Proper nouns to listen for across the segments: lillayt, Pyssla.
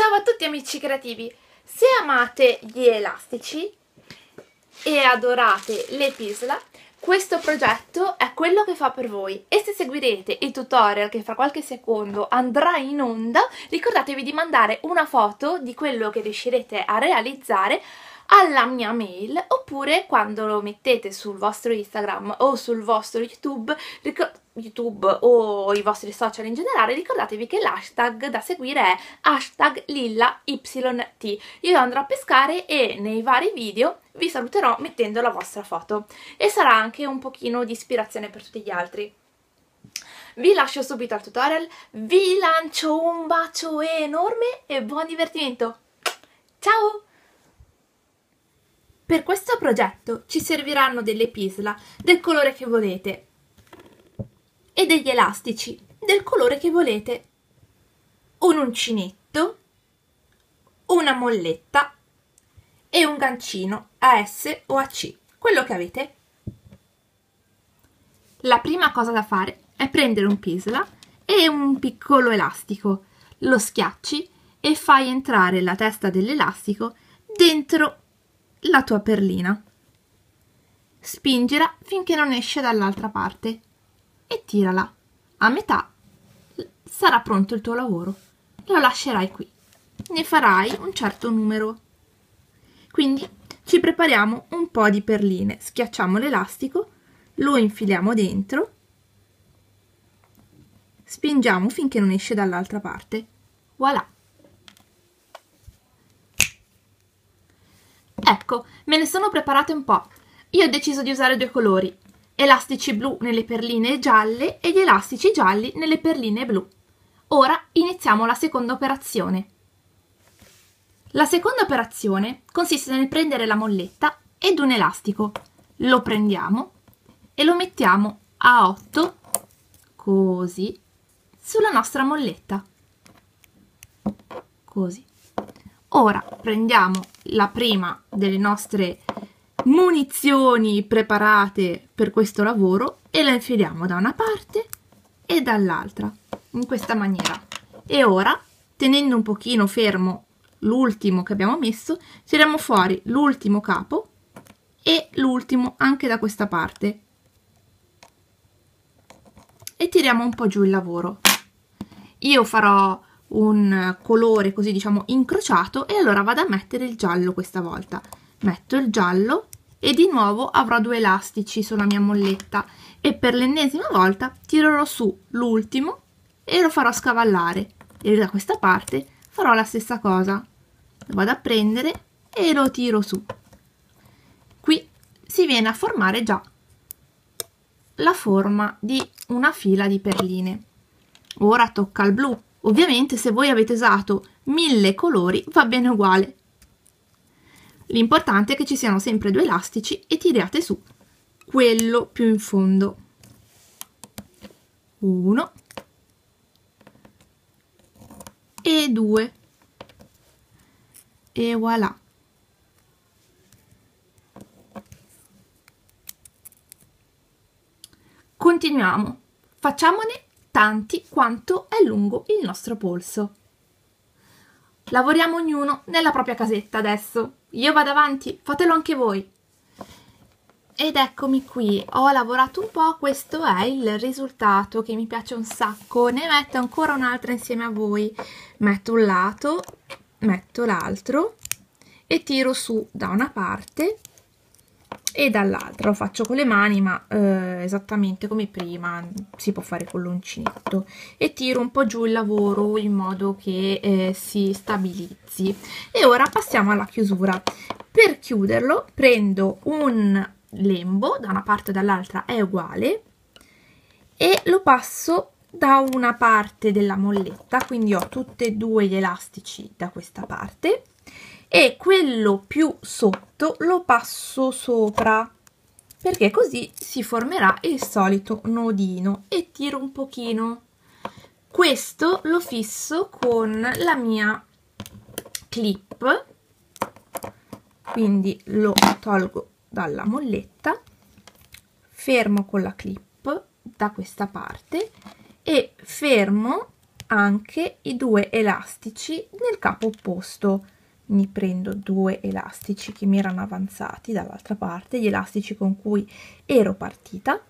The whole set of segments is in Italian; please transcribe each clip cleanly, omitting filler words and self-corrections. Ciao a tutti amici creativi, se amate gli elastici e adorate le Pyssla, questo progetto è quello che fa per voi, e se seguirete il tutorial che fra qualche secondo andrà in onda, ricordatevi di mandare una foto di quello che riuscirete a realizzare alla mia mail, oppure quando lo mettete sul vostro Instagram o sul vostro YouTube o i vostri social in generale, ricordatevi che l'hashtag da seguire è #lillayt. Io andrò a pescare e nei vari video vi saluterò mettendo la vostra foto, e sarà anche un pochino di ispirazione per tutti gli altri. Vi lascio subito al tutorial, vi lancio un bacio enorme e buon divertimento! Ciao! Per questo progetto ci serviranno delle Pyssla del colore che volete e degli elastici del colore che volete, un uncinetto, una molletta e un gancino a S o a C, quello che avete. La prima cosa da fare è prendere un Pyssla e un piccolo elastico, lo schiacci e fai entrare la testa dell'elastico dentro la tua perlina, spingila finché non esce dall'altra parte e tirala. A metà sarà pronto il tuo lavoro, lo lascerai qui, ne farai un certo numero. Quindi ci prepariamo un po' di perline, schiacciamo l'elastico, lo infiliamo dentro, spingiamo finché non esce dall'altra parte. Voilà! Ecco, me ne sono preparate un po'. Io ho deciso di usare due colori, elastici blu nelle perline gialle e gli elastici gialli nelle perline blu. Ora iniziamo la seconda operazione. La seconda operazione consiste nel prendere la molletta ed un elastico. Lo prendiamo e lo mettiamo a 8, così, sulla nostra molletta. Così. Ora prendiamo la prima delle nostre munizioni preparate per questo lavoro e la infiliamo da una parte e dall'altra, in questa maniera. E ora, tenendo un pochino fermo l'ultimo che abbiamo messo, tiriamo fuori l'ultimo capo e l'ultimo anche da questa parte. E tiriamo un po' giù il lavoro. Io farò un colore così, diciamo, incrociato, e allora vado a mettere il giallo questa volta. Metto il giallo e di nuovo avrò due elastici sulla mia molletta e per l'ennesima volta tirerò su l'ultimo e lo farò scavallare, e da questa parte farò la stessa cosa. Lo vado a prendere e lo tiro su. Qui si viene a formare già la forma di una fila di perline. Ora tocca al blu. Ovviamente se voi avete usato 1000 colori va bene uguale. L'importante è che ci siano sempre due elastici e tiriate su quello più in fondo. Uno e due. E voilà. Continuiamo. Facciamone tanti quanto è lungo il nostro polso. Lavoriamo ognuno nella propria casetta adesso. Io vado avanti, fatelo anche voi. Ed eccomi qui, ho lavorato un po', questo è il risultato che mi piace un sacco. Ne metto ancora un'altra insieme a voi. Metto un lato, metto l'altro e tiro su da una parte e dall'altra. Lo faccio con le mani, ma esattamente come prima si può fare con l'uncinetto, e tiro un po' giù il lavoro in modo che si stabilizzi. E ora passiamo alla chiusura. Per chiuderlo prendo un lembo, da una parte e dall'altra è uguale, e lo passo da una parte della molletta, quindi ho tutti e due gli elastici da questa parte, e quello più sotto lo passo sopra, perché così si formerà il solito nodino, e tiro un pochino. Questo lo fisso con la mia clip, quindi lo tolgo dalla molletta, fermo con la clip da questa parte e fermo anche i due elastici nel capo opposto. Mi prendo due elastici che mi erano avanzati dall'altra parte, gli elastici con cui ero partita,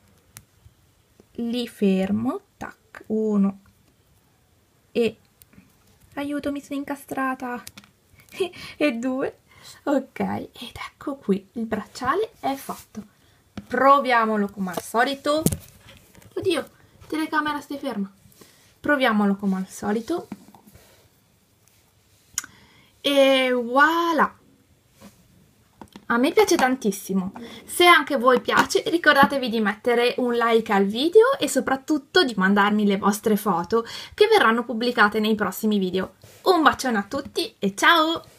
li fermo, tac, uno, e aiuto, mi sono incastrata, e due, ok, ed ecco qui, il bracciale è fatto. Proviamolo come al solito. Oddio, telecamera, stai ferma. Proviamolo come al solito. E voilà! A me piace tantissimo. Se anche voi piace, ricordatevi di mettere un like al video e soprattutto di mandarmi le vostre foto che verranno pubblicate nei prossimi video. Un bacione a tutti e ciao!